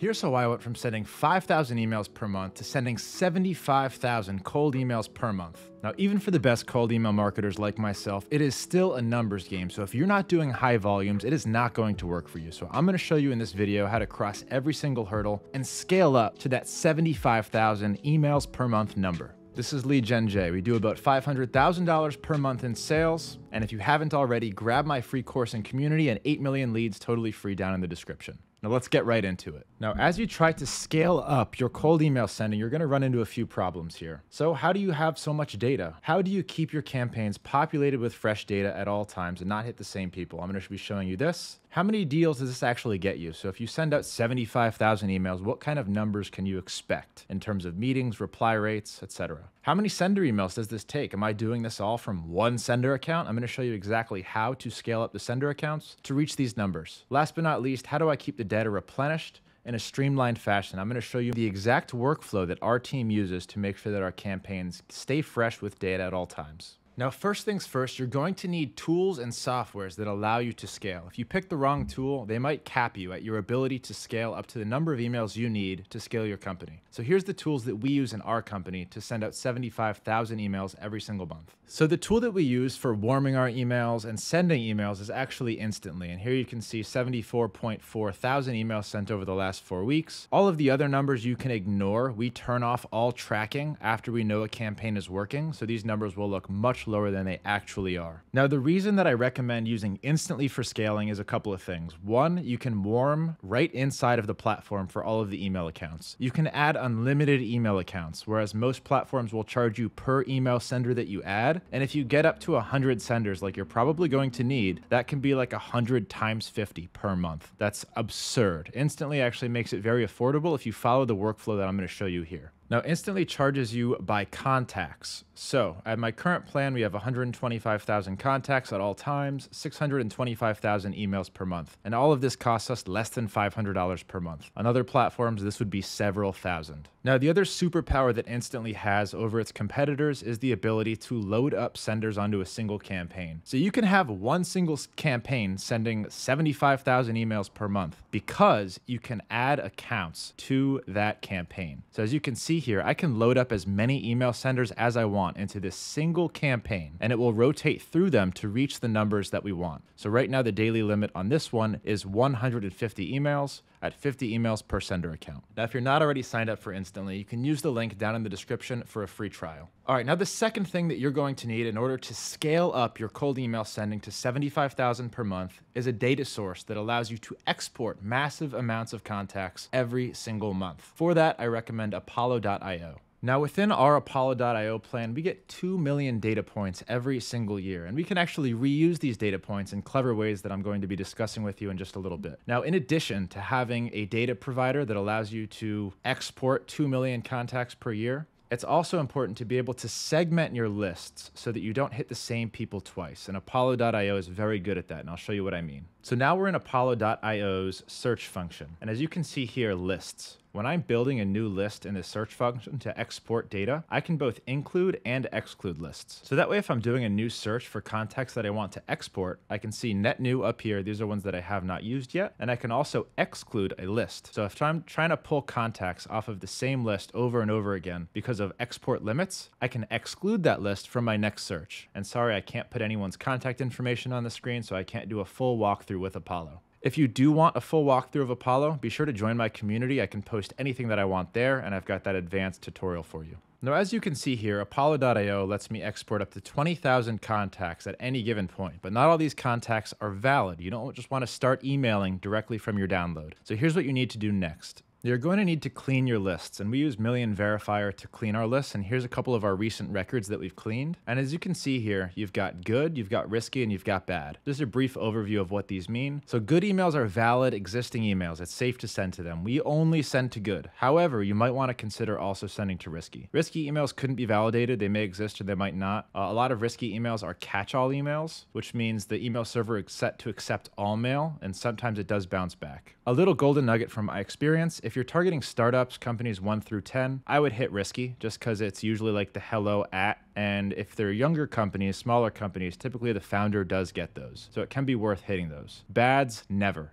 Here's how I went from sending 5,000 emails per month to sending 75,000 cold emails per month. Now, even for the best cold email marketers like myself, it is still a numbers game. So if you're not doing high volumes, it is not going to work for you. So I'm gonna show you in this video how to cross every single hurdle and scale up to that 75,000 emails per month number. This is Lead Gen Jay. We do about $500,000 per month in sales. And if you haven't already, grab my free course in community and 8 million leads totally free down in the description. Now let's get right into it. Now, as you try to scale up your cold email sending, you're gonna run into a few problems here. So how do you have so much data? How do you keep your campaigns populated with fresh data at all times and not hit the same people? I'm gonna be showing you this. How many deals does this actually get you? So if you send out 75,000 emails, what kind of numbers can you expect in terms of meetings, reply rates, etc.? How many sender emails does this take? Am I doing this all from one sender account? I'm gonna show you exactly how to scale up the sender accounts to reach these numbers. Last but not least, how do I keep the data replenished in a streamlined fashion? I'm gonna show you the exact workflow that our team uses to make sure that our campaigns stay fresh with data at all times. Now, first things first, you're going to need tools and softwares that allow you to scale. If you pick the wrong tool, they might cap you at your ability to scale up to the number of emails you need to scale your company. So here's the tools that we use in our company to send out 75,000 emails every single month. So the tool that we use for warming our emails and sending emails is actually Instantly. And here you can see 74.4 thousand emails sent over the last 4 weeks. All of the other numbers you can ignore. We turn off all tracking after we know a campaign is working. So these numbers will look much lower than they actually are. Now, the reason that I recommend using Instantly for scaling is a couple of things. One, you can warm right inside of the platform for all of the email accounts. You can add unlimited email accounts, whereas most platforms will charge you per email sender that you add. And if you get up to 100 senders, like you're probably going to need, that can be like 100 times 50 per month. That's absurd. Instantly actually makes it very affordable if you follow the workflow that I'm going to show you here. Now, Instantly charges you by contacts. So at my current plan, we have 125,000 contacts at all times, 625,000 emails per month. And all of this costs us less than $500 per month. On other platforms, this would be several thousand. Now, the other superpower that Instantly has over its competitors is the ability to load up senders onto a single campaign. So you can have one single campaign sending 75,000 emails per month because you can add accounts to that campaign. So as you can see here, I can load up as many email senders as I want into this single campaign, and it will rotate through them to reach the numbers that we want. So right now, the daily limit on this one is 150 emails at 50 emails per sender account. Now, if you're not already signed up for Instantly, you can use the link down in the description for a free trial. All right, now the second thing that you're going to need in order to scale up your cold email sending to 75,000 per month is a data source that allows you to export massive amounts of contacts every single month. For that, I recommend Apollo.io. Now, within our Apollo.io plan, we get 2 million data points every single year, and we can actually reuse these data points in clever ways that I'm going to be discussing with you in just a little bit. Now, in addition to having a data provider that allows you to export 2 million contacts per year, it's also important to be able to segment your lists so that you don't hit the same people twice. And Apollo.io is very good at that, and I'll show you what I mean. So now we're in Apollo.io's search function. And as you can see here, lists. When I'm building a new list in the search function to export data, I can both include and exclude lists. So that way, if I'm doing a new search for contacts that I want to export, I can see net new up here. These are ones that I have not used yet. And I can also exclude a list. So if I'm trying to pull contacts off of the same list over and over again because of export limits, I can exclude that list from my next search. And sorry, I can't put anyone's contact information on the screen, so I can't do a full walkthrough with Apollo. If you do want a full walkthrough of Apollo, be sure to join my community. I can post anything that I want there, and I've got that advanced tutorial for you. Now, as you can see here, Apollo.io lets me export up to 20,000 contacts at any given point, but not all these contacts are valid. You don't just want to start emailing directly from your download. So here's what you need to do next. You're going to need to clean your lists, and we use Million Verifier to clean our lists, and here's a couple of our recent records that we've cleaned. And as you can see here, you've got good, you've got risky, and you've got bad. Just a brief overview of what these mean. So good emails are valid existing emails. It's safe to send to them. We only send to good. However, you might want to consider also sending to risky. Risky emails couldn't be validated. They may exist or they might not. A lot of risky emails are catch-all emails, which means the email server is set to accept all mail, and sometimes it does bounce back. A little golden nugget from my experience, if you're targeting startups, companies 1 through 10, I would hit risky just because it's usually like the hello at And if they're younger companies, smaller companies, typically the founder does get those. So it can be worth hitting those. Bads, never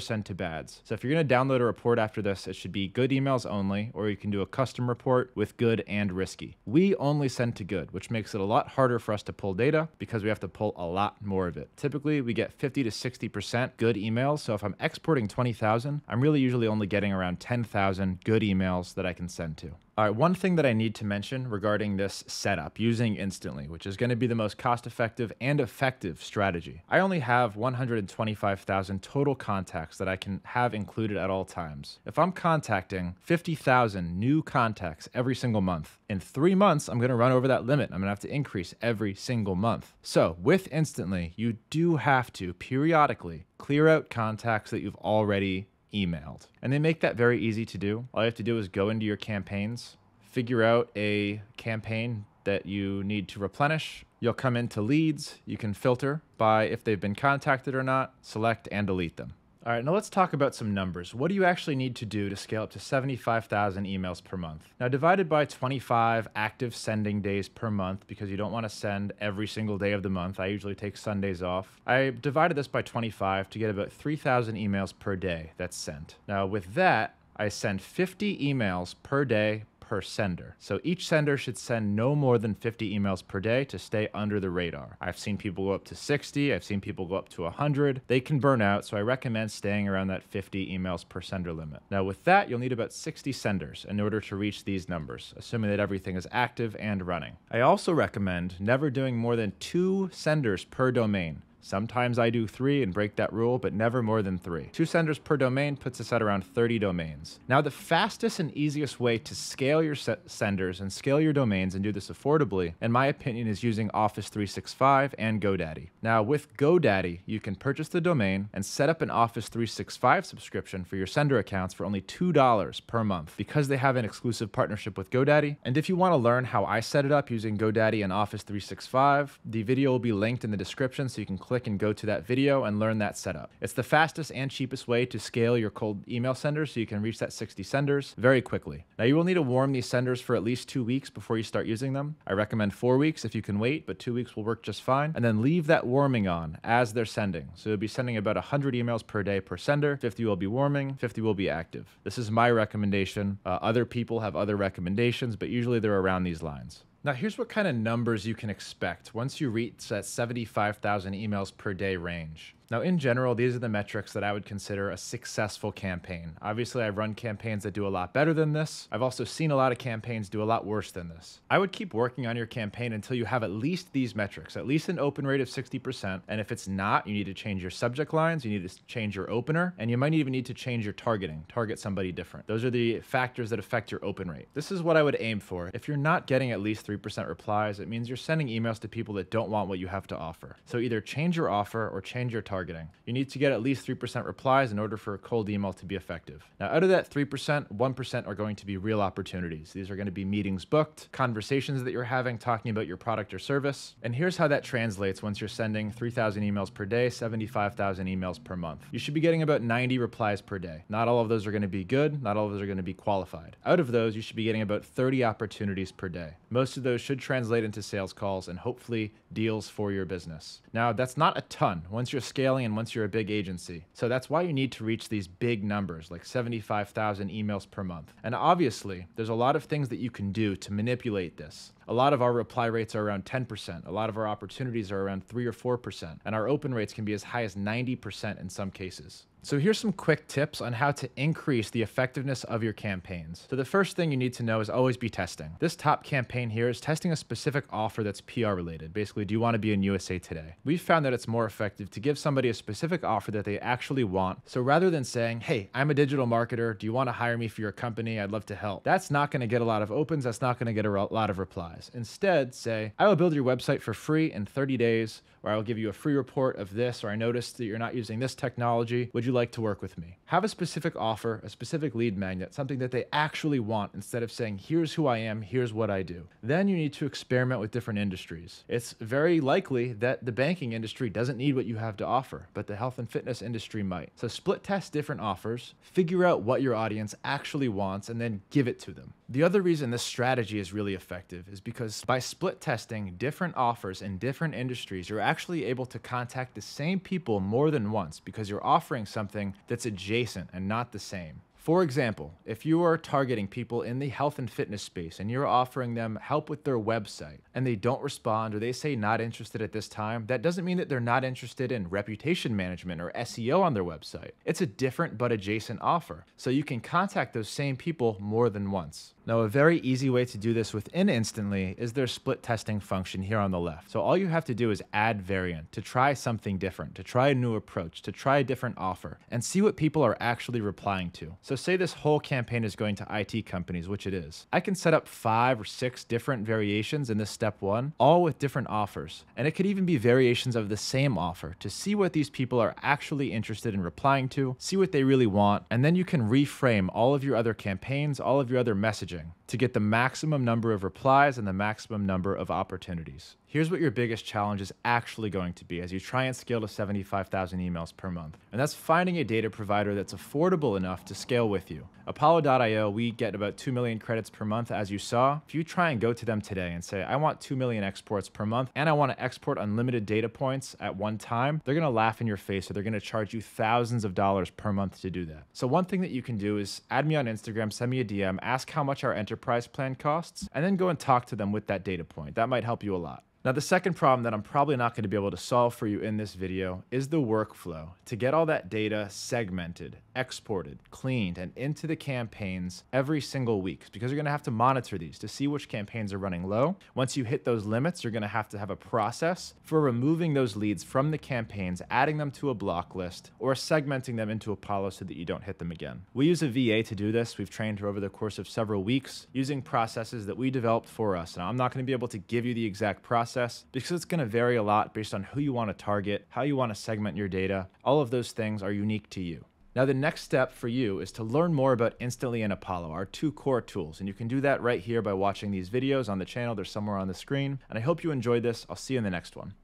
send to bads. So if you're going to download a report after this, it should be good emails only, or you can do a custom report with good and risky. We only send to good, which makes it a lot harder for us to pull data because we have to pull a lot more of it. Typically we get 50 to 60% good emails. So if I'm exporting 20,000, I'm really usually only getting around 10,000 good emails that I can send to. All right, one thing that I need to mention regarding this setup using Instantly, which is going to be the most cost-effective and effective strategy. I only have 125,000 total contacts that I can have included at all times. If I'm contacting 50,000 new contacts every single month, in 3 months, I'm going to run over that limit. I'm going to have to increase every single month. So with Instantly, you do have to periodically clear out contacts that you've already emailed. And they make that very easy to do. All you have to do is go into your campaigns, figure out a campaign that you need to replenish. You'll come into leads. You can filter by if they've been contacted or not, select and delete them. All right, now let's talk about some numbers. What do you actually need to do to scale up to 75,000 emails per month? Now, divided by 25 active sending days per month, because you don't want to send every single day of the month. I usually take Sundays off. I divided this by 25 to get about 3,000 emails per day that's sent. Now, with that, I send 50 emails per day per sender. So each sender should send no more than 50 emails per day to stay under the radar. I've seen people go up to 60. I've seen people go up to 100. They can burn out. So I recommend staying around that 50 emails per sender limit. Now with that, you'll need about 60 senders in order to reach these numbers, assuming that everything is active and running. I also recommend never doing more than 2 senders per domain. Sometimes I do 3 and break that rule, but never more than 3. 2 senders per domain puts us at around 30 domains. Now, the fastest and easiest way to scale your senders and scale your domains and do this affordably, in my opinion, is using Office 365 and GoDaddy. Now, with GoDaddy, you can purchase the domain and set up an Office 365 subscription for your sender accounts for only $2 per month because they have an exclusive partnership with GoDaddy. And if you want to learn how I set it up using GoDaddy and Office 365, the video will be linked in the description so you can click and go to that video and learn that setup. It's the fastest and cheapest way to scale your cold email senders so you can reach that 60 senders very quickly. Now you will need to warm these senders for at least 2 weeks before you start using them. I recommend 4 weeks if you can wait, but 2 weeks will work just fine. And then leave that warming on as they're sending. So you'll be sending about 100 emails per day per sender, 50 will be warming, 50 will be active. This is my recommendation. Other people have other recommendations, but usually they're around these lines. Now here's what kind of numbers you can expect once you reach that 75,000 emails per day range. Now in general, these are the metrics that I would consider a successful campaign. Obviously I've run campaigns that do a lot better than this. I've also seen a lot of campaigns do a lot worse than this. I would keep working on your campaign until you have at least these metrics, at least an open rate of 60%. And if it's not, you need to change your subject lines, you need to change your opener, and you might even need to change your targeting, target somebody different. Those are the factors that affect your open rate. This is what I would aim for. If you're not getting at least 3% replies, it means you're sending emails to people that don't want what you have to offer. So either change your offer or change your targeting. You need to get at least 3% replies in order for a cold email to be effective. Now, out of that 3%, 1% are going to be real opportunities. These are going to be meetings booked, conversations that you're having, talking about your product or service. And here's how that translates once you're sending 3,000 emails per day, 75,000 emails per month. You should be getting about 90 replies per day. Not all of those are going to be good. Not all of those are going to be qualified. Out of those, you should be getting about 30 opportunities per day. Most of those should translate into sales calls and hopefully deals for your business. Now, that's not a ton once you're scaling and once you're a big agency. So that's why you need to reach these big numbers, like 75,000 emails per month. And obviously, there's a lot of things that you can do to manipulate this. A lot of our reply rates are around 10%. A lot of our opportunities are around 3 or 4%. And our open rates can be as high as 90% in some cases. So here's some quick tips on how to increase the effectiveness of your campaigns. So the first thing you need to know is always be testing. This top campaign here is testing a specific offer that's PR related. Basically, do you want to be in USA Today? We've found that it's more effective to give somebody a specific offer that they actually want. So rather than saying, hey, I'm a digital marketer. Do you want to hire me for your company? I'd love to help. That's not going to get a lot of opens. That's not going to get a lot of replies. Instead, say, I will build your website for free in 30 days. or I will give you a free report of this, or I noticed that you're not using this technology. Would you like to work with me? Have a specific offer, a specific lead magnet, something that they actually want, instead of saying, here's who I am, here's what I do. Then you need to experiment with different industries. It's very likely that the banking industry doesn't need what you have to offer, but the health and fitness industry might. So split test different offers, figure out what your audience actually wants, and then give it to them. The other reason this strategy is really effective is because by split testing different offers in different industries, you're actually able to contact the same people more than once because you're offering something that's adjacent and not the same. For example, if you are targeting people in the health and fitness space and you're offering them help with their website and they don't respond, or they say not interested at this time, that doesn't mean that they're not interested in reputation management or SEO on their website. It's a different but adjacent offer. So you can contact those same people more than once. Now, a very easy way to do this within Instantly is their split testing function here on the left. So all you have to do is add variant, to try something different, to try a new approach, to try a different offer, and see what people are actually replying to. So say this whole campaign is going to IT companies, which it is. I can set up 5 or 6 different variations in this step one, all with different offers. And it could even be variations of the same offer to see what these people are actually interested in replying to, see what they really want, and then you can reframe all of your other campaigns, all of your other messages, to get the maximum number of replies and the maximum number of opportunities. Here's what your biggest challenge is actually going to be as you try and scale to 75,000 emails per month. And that's finding a data provider that's affordable enough to scale with you. Apollo.io, we get about 2 million credits per month, as you saw. If you try and go to them today and say, I want 2 million exports per month, and I want to export unlimited data points at one time, they're going to laugh in your face, or they're going to charge you thousands of dollars per month to do that. So one thing that you can do is add me on Instagram, send me a DM, ask how much our enterprise plan costs, and then go and talk to them with that data point. That might help you a lot. Now, the second problem that I'm probably not going to be able to solve for you in this video is the workflow to get all that data segmented, exported, cleaned, and into the campaigns every single week, because you're going to have to monitor these to see which campaigns are running low. Once you hit those limits, you're going to have a process for removing those leads from the campaigns, adding them to a block list, or segmenting them into Apollo so that you don't hit them again. We use a VA to do this. We've trained her over the course of several weeks using processes that we developed for us. Now, I'm not going to be able to give you the exact process, because it's going to vary a lot based on who you want to target, how you want to segment your data. All of those things are unique to you. Now, the next step for you is to learn more about Instantly and Apollo, our two core tools. And you can do that right here by watching these videos on the channel. They're somewhere on the screen. And I hope you enjoyed this. I'll see you in the next one.